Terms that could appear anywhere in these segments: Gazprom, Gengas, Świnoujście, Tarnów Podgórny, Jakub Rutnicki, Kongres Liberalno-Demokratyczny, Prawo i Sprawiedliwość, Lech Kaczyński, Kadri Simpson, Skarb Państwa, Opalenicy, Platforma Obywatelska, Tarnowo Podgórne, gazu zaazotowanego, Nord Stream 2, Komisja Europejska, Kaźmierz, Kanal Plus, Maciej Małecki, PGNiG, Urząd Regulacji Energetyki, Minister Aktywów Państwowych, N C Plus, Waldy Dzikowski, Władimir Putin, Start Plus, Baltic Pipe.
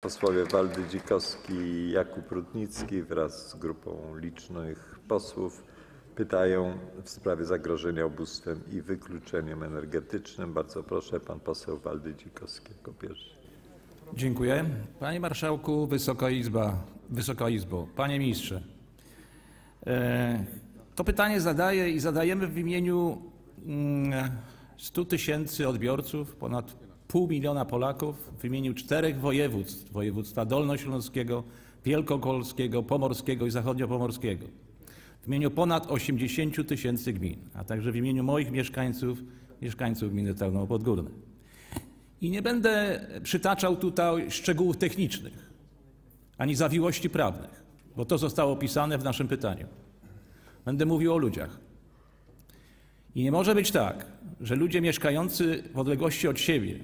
Posłowie Waldy Dzikowski i Jakub Rutnicki wraz z grupą licznych posłów pytają w sprawie zagrożenia ubóstwem i wykluczeniem energetycznym. Bardzo proszę, pan poseł Waldy Dzikowski jako pierwszy. Dziękuję. Panie Marszałku, Wysoka Izbo, Panie Ministrze. To pytanie zadaję i zadajemy w imieniu 100 tysięcy odbiorców, ponad pół miliona Polaków, w imieniu 4 województw, województwa dolnośląskiego, wielkopolskiego, pomorskiego i zachodniopomorskiego, w imieniu ponad 80 tysięcy gmin, a także w imieniu moich mieszkańców, mieszkańców gminy Tarnowo Podgórne. I nie będę przytaczał tutaj szczegółów technicznych, ani zawiłości prawnych, bo to zostało opisane w naszym pytaniu. Będę mówił o ludziach. I nie może być tak, że ludzie mieszkający w odległości od siebie,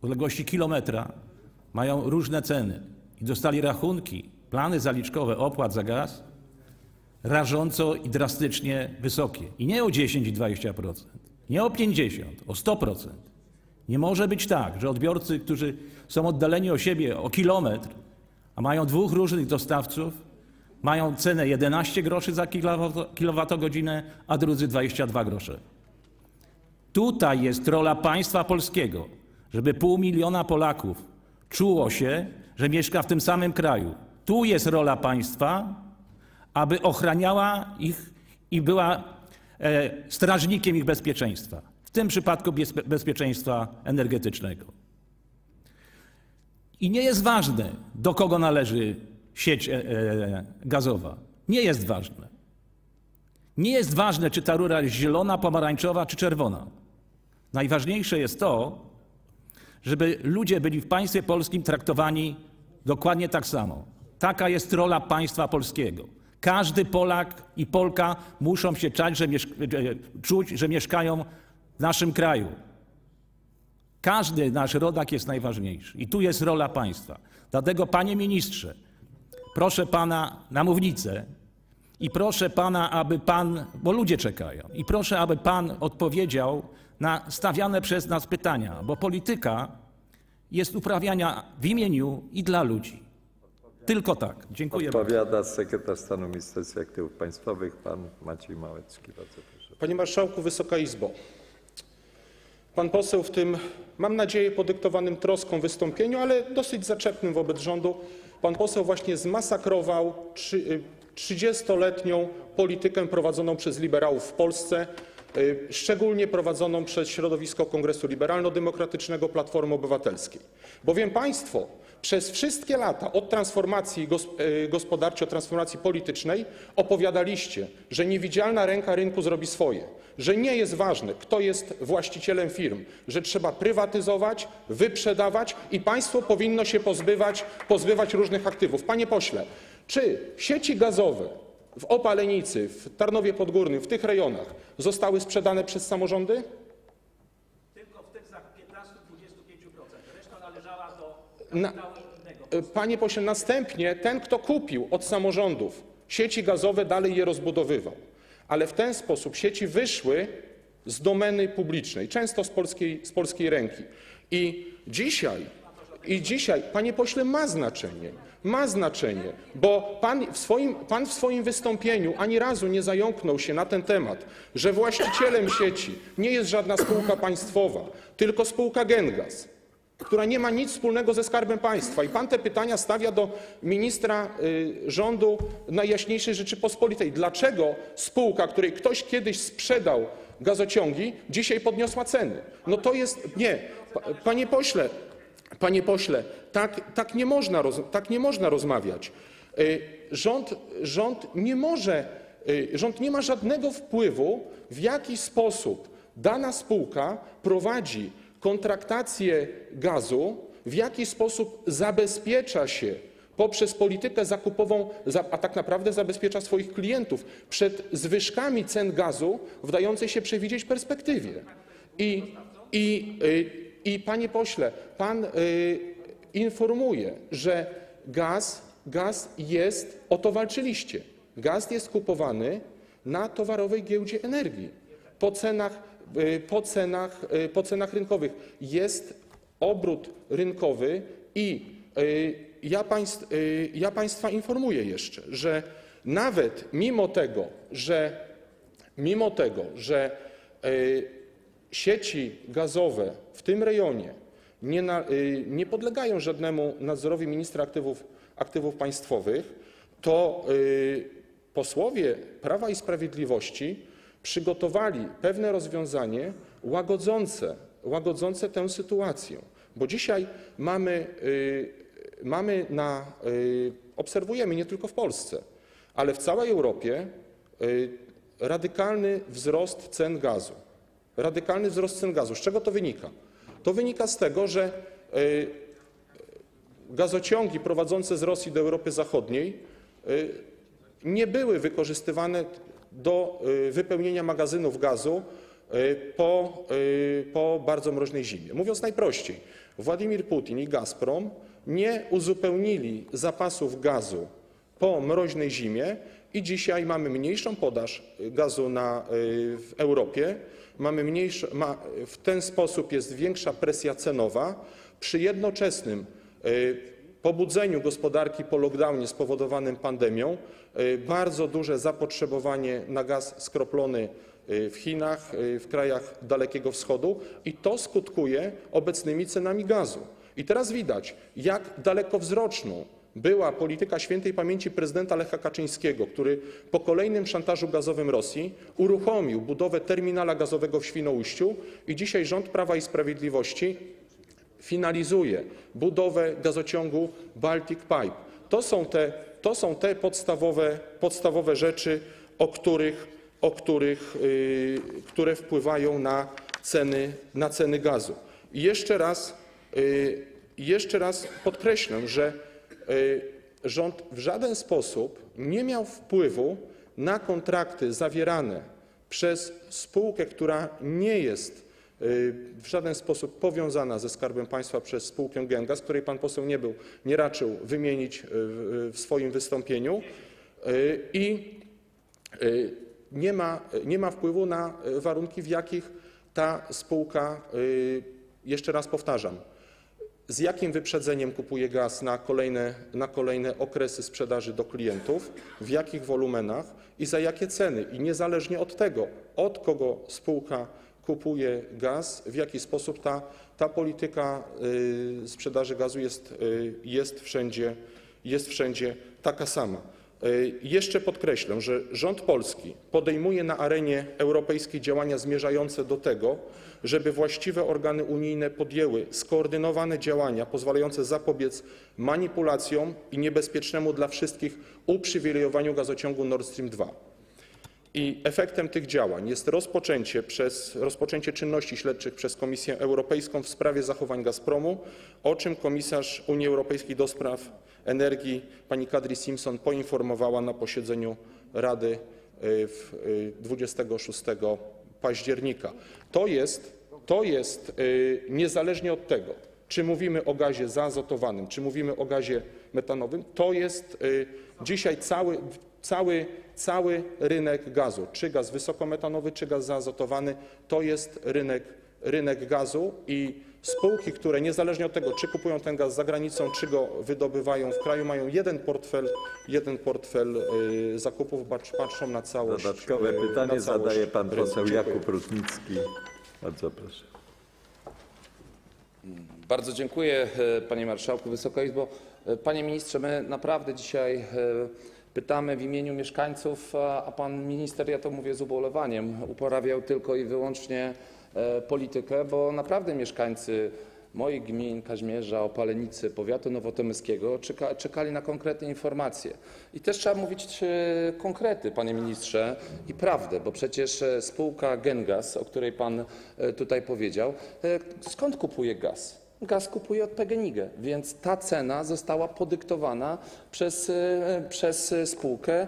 w odległości kilometra, mają różne ceny i dostali rachunki, plany zaliczkowe opłat za gaz rażąco i drastycznie wysokie. I nie o 10 i 20%, nie o 50, o 100%. Nie może być tak, że odbiorcy, którzy są oddaleni od siebie o kilometr, a mają dwóch różnych dostawców, mają cenę 11 groszy za kilowatogodzinę, a drudzy 22 grosze. Tutaj jest rola państwa polskiego, żeby pół miliona Polaków czuło się, że mieszka w tym samym kraju. Tu jest rola państwa, aby ochraniała ich i była strażnikiem ich bezpieczeństwa. W tym przypadku bezpieczeństwa energetycznego. I nie jest ważne, do kogo należy sieć gazowa. Nie jest ważne. Nie jest ważne, czy ta rura jest zielona, pomarańczowa czy czerwona. Najważniejsze jest to, żeby ludzie byli w państwie polskim traktowani dokładnie tak samo. Taka jest rola państwa polskiego. Każdy Polak i Polka muszą się czuć, że mieszkają w naszym kraju. Każdy nasz rodak jest najważniejszy i tu jest rola państwa. Dlatego, panie ministrze, proszę pana na mównicę i proszę pana, aby pan, bo ludzie czekają, i proszę, aby pan odpowiedział na stawiane przez nas pytania, bo polityka jest uprawiana w imieniu i dla ludzi. Tylko tak. Dziękuję bardzo. Odpowiada sekretarz stanu w Ministerstwie Aktywów Państwowych, pan Maciej Małecki. Bardzo proszę. Panie Marszałku, Wysoka Izbo. Pan poseł w tym, mam nadzieję, podyktowanym troską wystąpieniu, ale dosyć zaczepnym wobec rządu, pan poseł właśnie zmasakrował 30-letnią politykę prowadzoną przez liberałów w Polsce, szczególnie prowadzoną przez środowisko Kongresu Liberalno-Demokratycznego Platformy Obywatelskiej. Bowiem państwo przez wszystkie lata od transformacji gospodarczej, od transformacji politycznej opowiadaliście, że niewidzialna ręka rynku zrobi swoje, że nie jest ważne, kto jest właścicielem firm, że trzeba prywatyzować, wyprzedawać i państwo powinno się pozbywać różnych aktywów. Panie pośle, czy sieci gazowe w Opalenicy, w Tarnowie Podgórnym, w tych rejonach zostały sprzedane przez samorządy? Tylko w tych 15–25%. Reszta należała do kapitału innego. Panie pośle, następnie ten, kto kupił od samorządów sieci gazowe, dalej je rozbudowywał. Ale w ten sposób sieci wyszły z domeny publicznej, często z polskiej ręki. I dzisiaj, panie pośle, ma znaczenie, bo pan w swoim wystąpieniu ani razu nie zająknął się na ten temat, że właścicielem sieci nie jest żadna spółka państwowa, tylko spółka Gengas, która nie ma nic wspólnego ze Skarbem Państwa. I pan te pytania stawia do ministra rządu Najjaśniejszej Rzeczypospolitej. Dlaczego spółka, której ktoś kiedyś sprzedał gazociągi, dzisiaj podniosła ceny? No to jest... Nie, panie pośle, tak nie można rozmawiać. Rząd nie ma żadnego wpływu, w jaki sposób dana spółka prowadzi kontraktację gazu, w jaki sposób zabezpiecza się poprzez politykę zakupową, a tak naprawdę zabezpiecza swoich klientów przed zwyżkami cen gazu w dającej się przewidzieć perspektywie. I panie pośle, pan informuje, że gaz jest, o to walczyliście, gaz jest kupowany na towarowej giełdzie energii po cenach rynkowych. Jest obrót rynkowy I ja Państwa informuję jeszcze, że nawet mimo tego, że sieci gazowe w tym rejonie nie podlegają żadnemu nadzorowi ministra aktywów państwowych, to posłowie Prawa i Sprawiedliwości przygotowali pewne rozwiązanie łagodzące tę sytuację. Bo dzisiaj obserwujemy nie tylko w Polsce, ale w całej Europie radykalny wzrost cen gazu. Radykalny wzrost cen gazu. Z czego to wynika? To wynika z tego, że gazociągi prowadzące z Rosji do Europy Zachodniej nie były wykorzystywane do wypełnienia magazynów gazu po bardzo mroźnej zimie. Mówiąc najprościej, Władimir Putin i Gazprom nie uzupełnili zapasów gazu po mroźnej zimie i dzisiaj mamy mniejszą podaż gazu w Europie. W ten sposób jest większa presja cenowa przy jednoczesnym pobudzeniu gospodarki po lockdownie spowodowanym pandemią, bardzo duże zapotrzebowanie na gaz skroplony w Chinach, w krajach Dalekiego Wschodu i to skutkuje obecnymi cenami gazu. I teraz widać, jak dalekowzroczną była polityka świętej pamięci prezydenta Lecha Kaczyńskiego, który po kolejnym szantażu gazowym Rosji uruchomił budowę terminala gazowego w Świnoujściu i dzisiaj rząd Prawa i Sprawiedliwości finalizuje budowę gazociągu Baltic Pipe. To są te podstawowe rzeczy, które wpływają na ceny gazu. I jeszcze raz podkreślam, że rząd w żaden sposób nie miał wpływu na kontrakty zawierane przez spółkę, która nie jest w żaden sposób powiązana ze Skarbem Państwa, przez spółkę Gengas, której pan poseł nie raczył wymienić w swoim wystąpieniu i nie ma wpływu na warunki, w jakich ta spółka, jeszcze raz powtarzam, z jakim wyprzedzeniem kupuje gaz na kolejne okresy sprzedaży do klientów, w jakich wolumenach i za jakie ceny. I niezależnie od tego, od kogo spółka kupuje gaz, w jaki sposób ta polityka sprzedaży gazu jest wszędzie taka sama. Jeszcze podkreślę, że rząd polski podejmuje na arenie europejskiej działania zmierzające do tego, żeby właściwe organy unijne podjęły skoordynowane działania pozwalające zapobiec manipulacjom i niebezpiecznemu dla wszystkich uprzywilejowaniu gazociągu Nord Stream 2. I efektem tych działań jest rozpoczęcie czynności śledczych przez Komisję Europejską w sprawie zachowań Gazpromu, o czym komisarz Unii Europejskiej do spraw energii pani Kadri Simpson poinformowała na posiedzeniu Rady 26 października. To jest niezależnie od tego, czy mówimy o gazie zaazotowanym, czy mówimy o gazie metanowym, to jest dzisiaj cały rynek gazu, czy gaz wysokometanowy, czy gaz zaazotowany, to jest rynek gazu i spółki, które niezależnie od tego, czy kupują ten gaz za granicą, czy go wydobywają w kraju, mają jeden portfel zakupów, patrzą na całość. Dodatkowe pytanie zadaje pan poseł Jakub Rutnicki. Bardzo proszę. Bardzo dziękuję, panie marszałku, Wysoka Izbo. Panie ministrze, my naprawdę dzisiaj pytamy w imieniu mieszkańców, a pan minister, ja to mówię z ubolewaniem, uprawiał tylko i wyłącznie politykę, bo naprawdę mieszkańcy moich gmin, Kaźmierza, Opalenicy, powiatu nowotomyskiego czekali na konkretne informacje. I też trzeba mówić konkrety, panie ministrze, i prawdę, bo przecież spółka Gengas, o której pan tutaj powiedział, skąd kupuje gaz? Gaz kupuje od PGNiG, więc ta cena została podyktowana przez spółkę,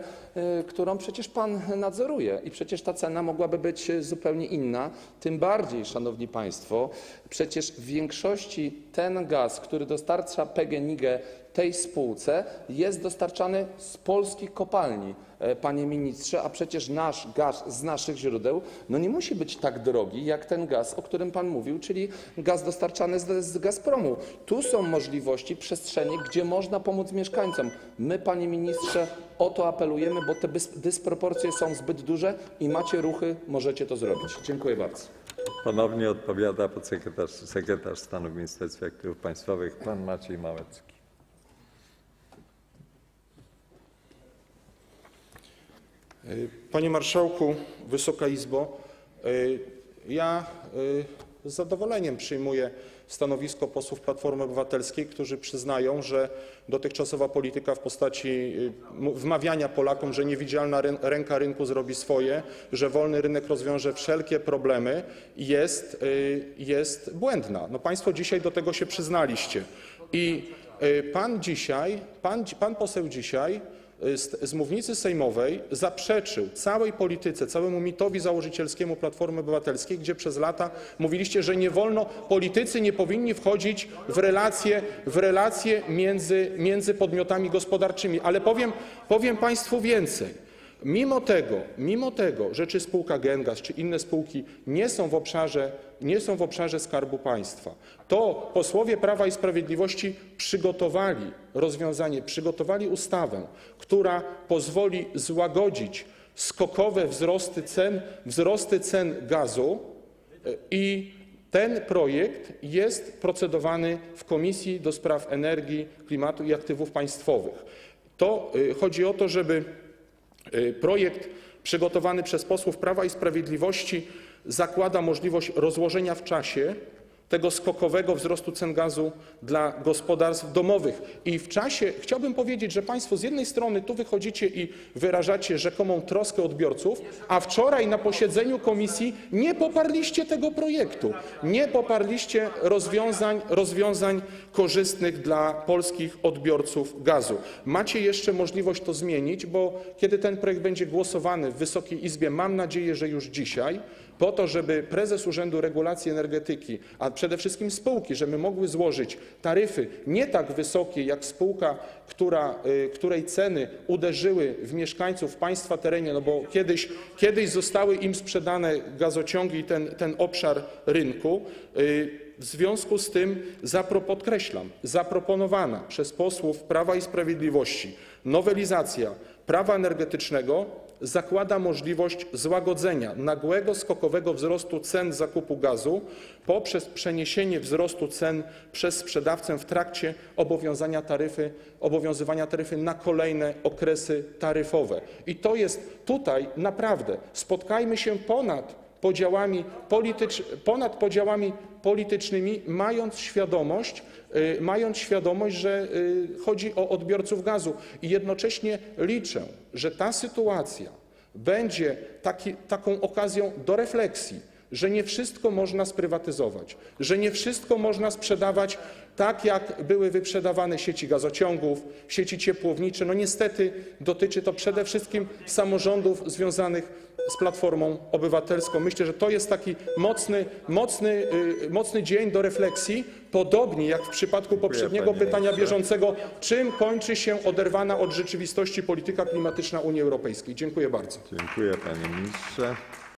którą przecież pan nadzoruje i przecież ta cena mogłaby być zupełnie inna. Tym bardziej, szanowni państwo, przecież w większości ten gaz, który dostarcza PGNiG tej spółce, jest dostarczany z polskich kopalni, panie ministrze, a przecież nasz gaz z naszych źródeł no nie musi być tak drogi jak ten gaz, o którym pan mówił, czyli gaz dostarczany z Gazpromu. Tu są możliwości, przestrzenie, gdzie można pomóc mieszkańcom. My, panie ministrze, o to apelujemy, bo te dysproporcje są zbyt duże i macie ruchy, możecie to zrobić. Dziękuję bardzo. Ponownie odpowiada podsekretarz stanu w Ministerstwie Aktywów Państwowych, pan Maciej Małecki. Panie Marszałku, Wysoka Izbo, ja z zadowoleniem przyjmuję stanowisko posłów Platformy Obywatelskiej, którzy przyznają, że dotychczasowa polityka w postaci wmawiania Polakom, że niewidzialna ręka rynku zrobi swoje, że wolny rynek rozwiąże wszelkie problemy, jest błędna. No państwo dzisiaj do tego się przyznaliście. I pan poseł dzisiaj z mównicy sejmowej zaprzeczył całej polityce, całemu mitowi założycielskiemu Platformy Obywatelskiej, gdzie przez lata mówiliście, że nie wolno, politycy nie powinni wchodzić w relacje między podmiotami gospodarczymi. Ale powiem państwu więcej. Mimo tego, że czy spółka Gengas, czy inne spółki nie są w obszarze Skarbu Państwa, to posłowie Prawa i Sprawiedliwości przygotowali rozwiązanie, przygotowali ustawę, która pozwoli złagodzić skokowe wzrosty cen gazu i ten projekt jest procedowany w Komisji do Spraw Energii, Klimatu i Aktywów Państwowych. To chodzi o to, żeby projekt przygotowany przez posłów Prawa i Sprawiedliwości zakłada możliwość rozłożenia w czasie tego skokowego wzrostu cen gazu dla gospodarstw domowych. I w czasie, chciałbym powiedzieć, że państwo z jednej strony tu wychodzicie i wyrażacie rzekomą troskę odbiorców, a wczoraj na posiedzeniu komisji nie poparliście tego projektu. Nie poparliście rozwiązań korzystnych dla polskich odbiorców gazu. Macie jeszcze możliwość to zmienić, bo kiedy ten projekt będzie głosowany w Wysokiej Izbie, mam nadzieję, że już dzisiaj, po to, żeby prezes Urzędu Regulacji Energetyki, a przede wszystkim spółki, żeby mogły złożyć taryfy nie tak wysokie jak spółka, której ceny uderzyły w mieszkańców państwa terenie, no bo kiedyś zostały im sprzedane gazociągi i ten obszar rynku. W związku z tym zaproponowana przez posłów Prawa i Sprawiedliwości nowelizacja Prawa energetycznego zakłada możliwość złagodzenia nagłego, skokowego wzrostu cen zakupu gazu poprzez przeniesienie wzrostu cen przez sprzedawcę w trakcie obowiązywania taryfy na kolejne okresy taryfowe. I to jest tutaj naprawdę, spotkajmy się ponad podziałami politycznymi, mając świadomość, że chodzi o odbiorców gazu. I jednocześnie liczę, że ta sytuacja będzie taką okazją do refleksji, że nie wszystko można sprywatyzować, że nie wszystko można sprzedawać tak, jak były wyprzedawane sieci gazociągów, sieci ciepłownicze. No niestety dotyczy to przede wszystkim samorządów związanych z Platformą Obywatelską. Myślę, że to jest taki mocny dzień do refleksji, podobnie jak w przypadku poprzedniego pytania bieżącego, czym kończy się oderwana od rzeczywistości polityka klimatyczna Unii Europejskiej. Dziękuję bardzo. Dziękuję, panie ministrze.